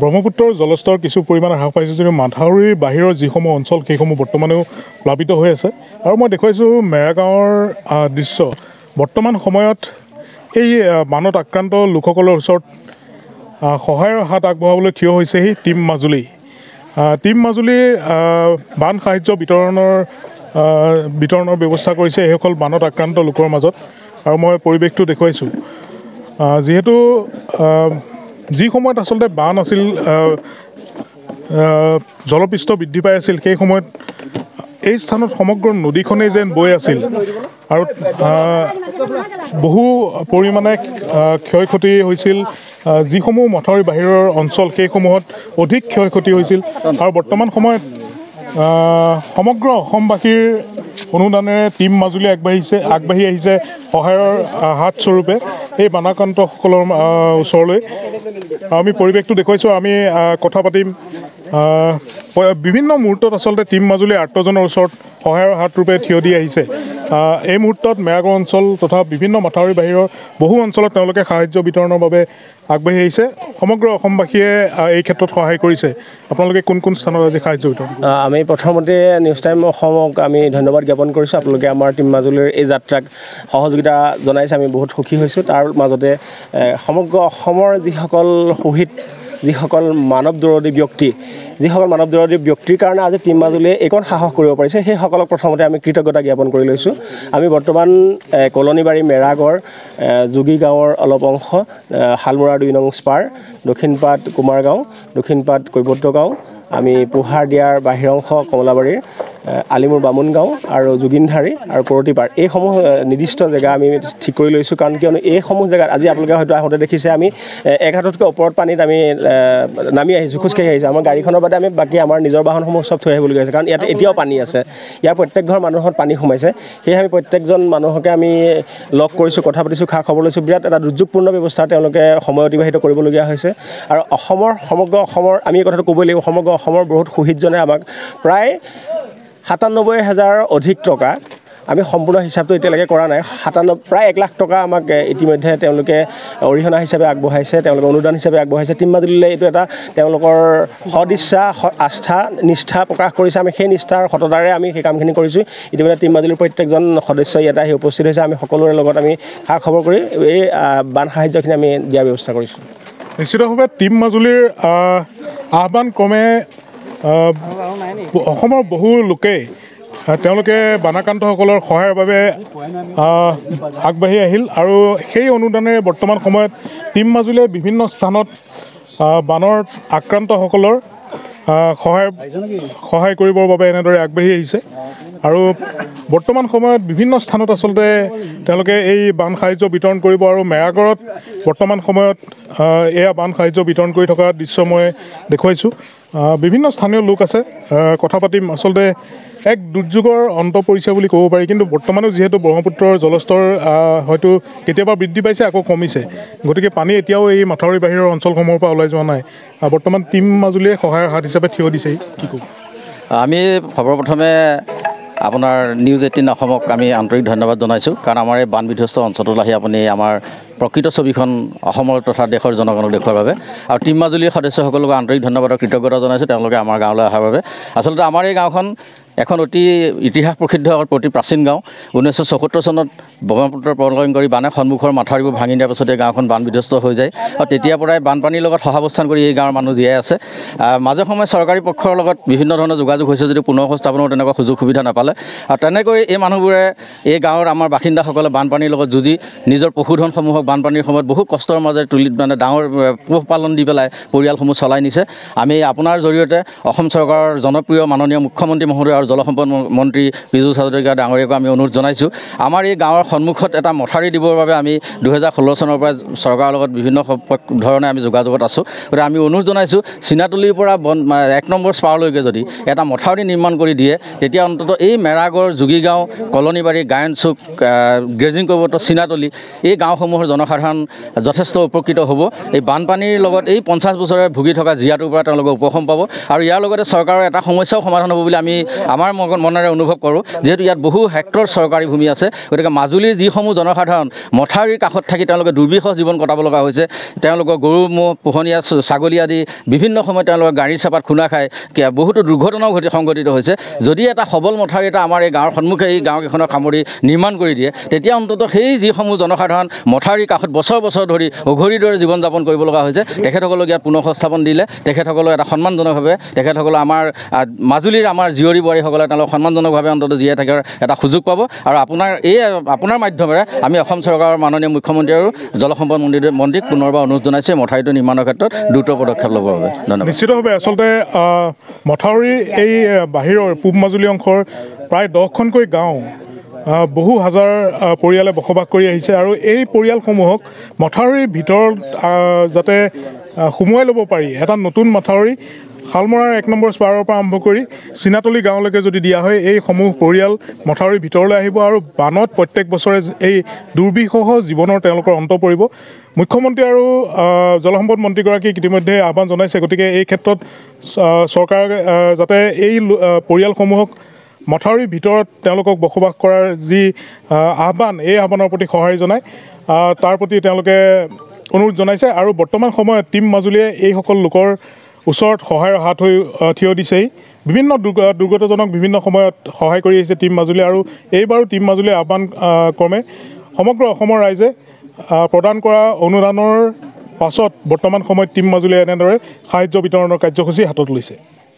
ব্ৰহ্মপুত্ৰৰ জলস্তৰ কিছু পৰিমাণৰ হ্ৰাস পাইছে যদিও মাথাউৰিৰ বাহিৰৰ যিসমূহ অঞ্চল সেইসমূহ বৰ্তমানেও প্লাবিত হৈ আছে আৰু মই দেখুৱাইছো মেৰাগাঁৱৰ দৃশ্য বৰ্তমান সময়ত এই মানত আক্ৰান্ত লোকসকলৰ ওচৰত সহায়ৰ হাত আগবঢ়াবলৈ থিয় হৈছে এই টিম মাজুলী বান সাহায্য বিতৰণৰ ব্যৱস্থা কৰিছে এইসকল মানত আক্ৰান্ত লোকৰ মাজত আৰু মই পৰিবেশটো দেখুৱাইছো যেহেতু जी সময়ত আসলে বান আছিল জলপৃষ্ঠ বৃদ্ধি পাই আছিল সেই সময়ত এই স্থানত সমগ্র নদীখনে যেন বৈ আছিল আৰু বহু পৰিমাণে ক্ষয়ক্ষতি হৈছিল যিসমূহ মথাউৰি বাহিৰৰ অঞ্চল সেইসমূহত অধিক ক্ষয়ক্ষতি হৈছিল আৰু বৰ্তমান সময়ত সমগ্ৰ অসমবাসীৰ অনুদানেৰে টিম মাজুলী আগবাঢ়ি আহিছে সহায়ৰ হাত স্বৰূপে এই বানাক্ৰান্তসকলৰ ওচৰলৈ আমি পৰিৱেশটো দেখুৱাইছো আমি কথা পাতিম বিভিন্ন মুহূৰ্তত আসলে টিম মাজুলী আত্মজনৰ ওচৰত সহায়ৰ হাত ৰূপে থিয় দি আহিছে এই মুহূৰ্তত মেৰাগড় অঞ্চল তথা বিভিন্ন মাথাউৰি বাহিৰৰ বহু অঞ্চলত তেওঁলোকে সাহায্য বিতৰণৰ বাবে আগবাঢ়ি আহিছে সমগ্ৰ অসমবাসীয়ে এই ক্ষেত্ৰত সহায় কৰিছে আপোনালোকে কোন কোন স্থানত আজি সাহায্য বিতৰণ আমি প্ৰথমতে নিউজ টাইম অসমক আমি ধন্যবাদ জ্ঞাপন কৰিছোঁ আপোনালোকে আমাৰ টিম মাজুলীৰ এই যাত্ৰাক সহযোগিতা জনাইছে আমি বহুত সুখী হৈছোঁ তাৰ মাজতে সমগ্ৰ অসমৰ যিসকল শহীদ যিসকল মানৱ দৰদী ব্যক্তি কাৰণে আজি টিম মাজুলীয়ে এইকণ সাহস কৰিব পাৰিছে সেইসকলক প্ৰথমতে আমি কৃতজ্ঞতা জ্ঞাপন কৰি লৈছোঁ আমি বৰ্তমান কলনিবাৰী মেৰাগড় যোগীগাঁৱৰ অলপ অংশ হালমৰা ২ নং স্পাৰ দক্ষিণপাট কুমাৰগাঁও দক্ষিণপাট কৈবৰ্ত গাঁও আমি পোহাৰ দিয়াৰ বাহিৰ অংশ কমলাবাৰীৰ আলিমুৰ বামুণগাঁও আৰু যোগিনধাৰী আৰু পৰতিপাৰ এইসমূহ নিৰ্দিষ্ট জেগা আমি ঠিক কৰি লৈছোঁ কাৰণ কিয়নো এইসমূহ জেগাত আজি আপোনালোকে হয়তো আহোঁতে দেখিছে আমি এক হাততকৈ ওপৰত পানীত আমি নামি আহিছোঁ খোজকাঢ়ি আহিছোঁ আমাৰ গাড়ীখনৰ বাদে আমি বাকী আমাৰ নিজৰ বাহনসমূহ চব থৈ আহিবলগীয়া হৈছে কাৰণ ইয়াত এতিয়াও পানী আছে ইয়াৰ প্ৰত্যেক ঘৰ মানুহত পানী সোমাইছে সেয়েহে আমি প্ৰত্যেকজন মানুহকে আমি লগ কৰিছোঁ কথা পাতিছোঁ খা খবৰ লৈছোঁ বিৰাট এটা দুৰ্যোগপূৰ্ণ ব্যৱস্থা তেওঁলোকে সময় অতিবাহিত কৰিবলগীয়া হৈছে আৰু সমগ্ৰ অসমৰ আমি এই কথাটো ক'বই লাগিব সমগ্ৰ অসমৰ বহুত শহীদজনে আমাক প্ৰায় ৯৭,০০০ অধিক টকা আমি সম্পূৰ্ণ হিচাপটো এতিয়ালৈকে কৰা নাই প্ৰায় ১ লাখ টকা আমাক ইতিমধ্যে তেওঁলোকে অৰিহণা হিচাপে আগবঢ়াইছে তেওঁলোকে অনুদান হিচাপে আগবঢ়াইছে টিম মাজুলীলৈ এইটো এটা তেওঁলোকৰ সদিচ্ছা আস্থা নিষ্ঠা প্ৰকাশ কৰিছে আমি সেই নিষ্ঠাৰ সততাৰে আমি সেই কামখিনি কৰিছোঁ ইতিমধ্যে টিম মাজুলীৰ প্ৰত্যেকজন সদস্য ইয়াত আহি উপস্থিত হৈছে আমি সকলোৰে লগত আমি খা খবৰ কৰি এই বান সাহায্যখিনি আমি দিয়াৰ ব্যৱস্থা কৰিছোঁ নিশ্চিতভাৱে টিম মাজুলীৰ আহ্বান ক্ৰমে অসমৰ বহু লোকে তেওঁলোকে বানাক্ৰান্তসকলৰ সহায়ৰ বাবে আগবাঢ়ি আহিল আৰু সেই অনুদানেৰে বৰ্তমান সময়ত টিম মাজুলীয়ে বিভিন্ন স্থানত বানৰ আক্ৰান্তসকলৰ সহায় কৰিবৰ বাবে এনেদৰে আগবাঢ়ি আহিছে আৰু বৰ্তমান সময়ত বিভিন্ন স্থানত আসলে তেওঁলোকে এই বান সাহায্য বিতৰণ কৰিব আৰু মেৰাগড়ত বৰ্তমান সময়ত এয়া বান সাহায্য বিতৰণ কৰি থকা দৃশ্য মই দেখুৱাইছোঁ বিভিন্ন স্থানীয় লোক আছে কথা পাতিম আসলে এক দুৰ্যোগৰ অন্ত পৰিছে বুলি ক'ব পাৰি কিন্তু বৰ্তমানেও যিহেতু ব্ৰহ্মপুত্ৰৰ জলস্তৰ হয়তো কেতিয়াবা বৃদ্ধি পাইছে আকৌ কমিছে গতিকে পানী এতিয়াও এই মাথাউৰি বাহিৰৰ অঞ্চলসমূহৰ পৰা ওলাই যোৱা নাই বৰ্তমান টিম মাজুলীয়ে সহায়ৰ হাত হিচাপে থিয় দিছে কি ক'ব আমি সৰ্বপ্ৰথমে আপোনাৰ নিউজ ১৮ অসমক আমি আন্তৰিক ধন্যবাদ জনাইছোঁ কাৰণ আমাৰ এই বান বিধ্বস্ত অঞ্চললৈ আহি আপুনি আমাৰ প্ৰকৃত ছবিখন অসমৰ তথা দেশৰ জনগণক দেখুৱাৰ বাবে আৰু টিম মাজুলীৰ সদস্যসকলক আন্তৰিক ধন্যবাদ আৰু কৃতজ্ঞতা জনাইছোঁ তেওঁলোকে আমাৰ গাঁৱলৈ অহাৰ বাবে আচলতে আমাৰ এই গাঁওখন এখন অতি ইতিহাস প্ৰসিদ্ধ অতি প্ৰাচীন গাঁও ১৯৭৪ চনত ব্ৰহ্মপুত্ৰৰ প্ৰলয়ংকৰী বানে সন্মুখৰ মাথাউৰিবোৰ ভাঙি দিয়াৰ পাছতে গাঁওখন বান বিধ্বস্ত হৈ যায় আৰু তেতিয়াৰ পৰাই বানপানীৰ লগত সহাৱস্থান কৰি এই গাঁৱৰ মানুহ জীয়াই আছে মাজে সময়ে চৰকাৰী পক্ষৰ লগত বিভিন্ন ধৰণৰ যোগাযোগ হৈছে যদিও পুনৰ সংস্থাপনৰ তেনেকুৱা সুযোগ সুবিধা নাপালে আৰু তেনেকৈ এই মানুহবোৰে এই গাঁৱৰ আমাৰ বাসিন্দাসকলে বানপানীৰ লগত যুঁজি নিজৰ পশুধনসমূহক বানপানীৰ সময়ত বহু কষ্টৰ মাজেৰে তুলিত মানে ডাঙৰ পোহপালন দি পেলাই পৰিয়ালসমূহ চলাই নিছে আমি আপোনাৰ জৰিয়তে অসম চৰকাৰৰ জনপ্ৰিয় মাননীয় মুখ্যমন্ত্ৰী মহোদয় আৰু জলসম্পদ মন্ত্ৰী পীযুষ হাজৰিকা ডাঙৰীয়াক আমি অনুৰোধ জনাইছোঁ আমাৰ এই গাঁৱৰ সন্মুখত এটা মথাউৰি দিবৰ বাবে আমি ২০১৬ চনৰ পৰা চৰকাৰৰ লগত বিভিন্ন ধৰণে আমি যোগাযোগত আছোঁ গতিকে আমি অনুৰোধ জনাইছোঁ চিনাতলিৰ পৰা ১ নম্বৰ স্পাৰলৈকে যদি এটা মথাউৰি নিৰ্মাণ কৰি দিয়ে তেতিয়া অন্ততঃ এই মেৰাগড় যোগীগাঁও কলনিবাৰী গায়নচুক গ্ৰেজিং কৈবৰ্ত চিনাতলি এই গাঁওসমূহৰ জনসাধাৰণ যথেষ্ট উপকৃত হ'ব এই বানপানীৰ লগত এই ৫০ বছৰে ভুগি থকা জীয়াটোৰ পৰা তেওঁলোকে উপশম পাব আৰু ইয়াৰ লগতে চৰকাৰৰ এটা সমস্যাও সমাধান হ'ব বুলি আমি আমাৰ মনৰে অনুভৱ কৰোঁ যেহেতু ইয়াত বহু হেক্টৰ চৰকাৰী ভূমি আছে গতিকে মাজুলীৰ যিসমূহ জনসাধাৰণ মথাউৰিৰ কাষত থাকি তেওঁলোকে দুৰ্বিষ জীৱন কটাব লগা হৈছে তেওঁলোকৰ গৰু পোহনীয়া ছাগলী আদি বিভিন্ন সময়ত তেওঁলোকৰ গাড়ীৰ চাপাত খুনা খায় বহুতো দুৰ্ঘটনাও সংঘটিত হৈছে যদি এটা সবল মথাউৰি এটা আমাৰ এই গাঁৱৰ সন্মুখে এই গাঁওকেইখনৰ কামৰি নিৰ্মাণ কৰি দিয়ে তেতিয়া অন্তত সেই যিসমূহ জনসাধাৰণ মথাউৰিৰ কাষত বছৰ বছৰ ধৰি অঘৰীৰ দৰে জীৱন যাপন কৰিব লগা হৈছে তেখেতসকলক ইয়াত পুনৰ সংস্থাপন দিলে তেখেতসকলক এটা সন্মানজনকভাৱে তেখেতসকল আমাৰ মাজুলীৰ আমাৰ জীয়ৰী বোৱাৰীসকলে তেওঁলোকক সন্মানজনকভাৱে অন্তত জীয়াই থকাৰ এটা সুযোগ পাব আৰু আপোনাৰ মাধ্যমেৰে আমি অসম চৰকাৰৰ মাননীয় মুখ্যমন্ত্ৰী আৰু জলসম্পদ মন্ত্ৰীক পুনৰবাৰ অনুৰোধ জনাইছে মথাউৰিটো নিৰ্মাণৰ ক্ষেত্ৰত দ্ৰুত পদক্ষেপ ল'বৰ বাবে ধন্যবাদ। নিশ্চিতভাৱে আচলতে মথাউৰিৰ এই বাহিৰৰ পূব মাজুলী অংশৰ প্ৰায় 10খনকৈ গাঁও বহু হাজাৰ পৰিয়ালে বসবাস কৰি আহিছে আৰু এই পৰিয়ালসমূহক মথাউৰিৰ ভিতৰত যাতে সোমোৱাই ল'ব পাৰি এটা নতুন মথাউৰি শালমৰাৰ 1 নম্বৰ স্পাৰৰ পৰা আৰম্ভ কৰি চিনাতলি গাঁৱলৈকে যদি দিয়া হয় এই সমূহ পৰিয়াল মথাউৰিৰ ভিতৰলৈ আহিব আৰু বানত প্ৰত্যেক বছৰে এই দুৰ্বিষহ জীৱনৰ তেওঁলোকৰ অন্ত পৰিব। মুখ্যমন্ত্ৰী আৰু জলসম্পদ মন্ত্ৰীগৰাকীক ইতিমধ্যে আহ্বান জনাইছে গতিকে এই ক্ষেত্ৰত চৰকাৰে যাতে এই পৰিয়ালসমূহক মথাউৰিৰ ভিতৰত তেওঁলোকক বসবাস কৰাৰ যি আহ্বান এই আহ্বানৰ প্ৰতি সঁহাৰি জনায় তাৰ প্ৰতি তেওঁলোকে অনুৰোধ জনাইছে আৰু বৰ্তমান সময়ত টিম মাজুলীয়ে এইসকল লোকৰ ওচৰত সহায়ৰ হাত হৈ থিয় দিছেই বিভিন্ন দুৰ্গতজনক বিভিন্ন সময়ত সহায় কৰি আহিছে টিম মাজুলী আৰু এইবাৰো টিম মাজুলীৰ আহ্বান ক্ৰমে সমগ্ৰ অসমৰ ৰাইজে প্ৰদান কৰা অনুদানৰ পাছত বৰ্তমান সময়ত টিম মাজুলীয়ে এনেদৰে সাহায্য বিতৰণৰ কাৰ্যসূচী হাতত লৈছে।